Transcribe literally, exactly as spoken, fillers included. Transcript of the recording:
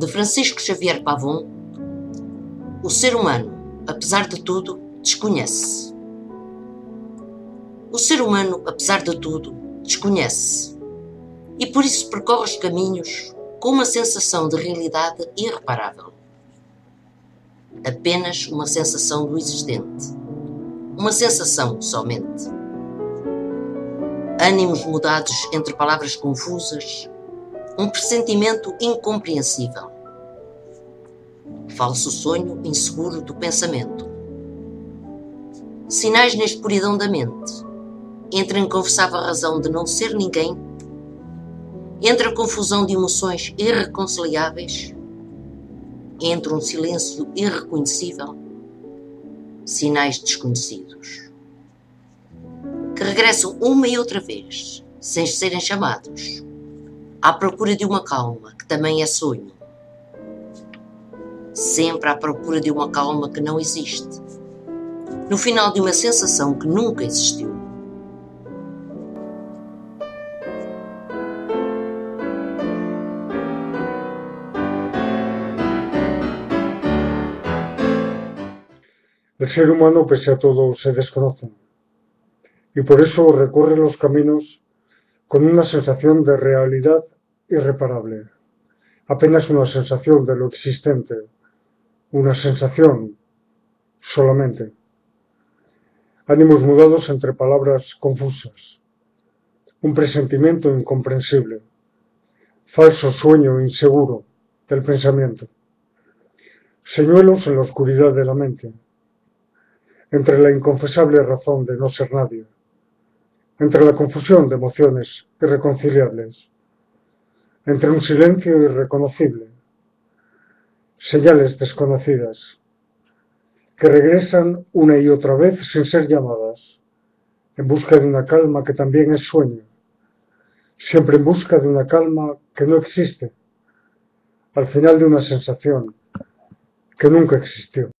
de Francisco Xavier Pavón, o ser humano, apesar de tudo, desconhece-se. O ser humano, apesar de tudo, desconhece-se e por isso percorre os caminhos com uma sensação de realidade irreparável. Apenas uma sensação do existente. Uma sensação somente. Ânimos mudados entre palavras confusas, um pressentimento incompreensível. Falso sonho inseguro do pensamento. Sinais na escuridão da mente, entre a inconfessável razão de não ser ninguém, entre a confusão de emoções irreconciliáveis, entre um silêncio irreconhecível, sinais desconhecidos, que regressam uma e outra vez, sem serem chamados, à procura de uma calma que também é sonho. Sempre à procura de uma calma que não existe, no final de uma sensação que nunca existiu. El ser humano, pese a todo, se desconoce y por eso recorre los caminos con una sensación de realidad irreparable, apenas una sensación de lo existente, una sensación solamente. Ánimos mudados entre palabras confusas, un presentimiento incomprensible, falso sueño inseguro del pensamiento, señuelos en la oscuridad de la mente, entre la inconfesable razón de no ser nadie, entre la confusión de emociones irreconciliables, entre un silencio irreconocible, señales desconocidas, que regresan una y otra vez sin ser llamadas, en busca de una calma que también es sueño, siempre en busca de una calma que no existe, al final de una sensación que nunca existió.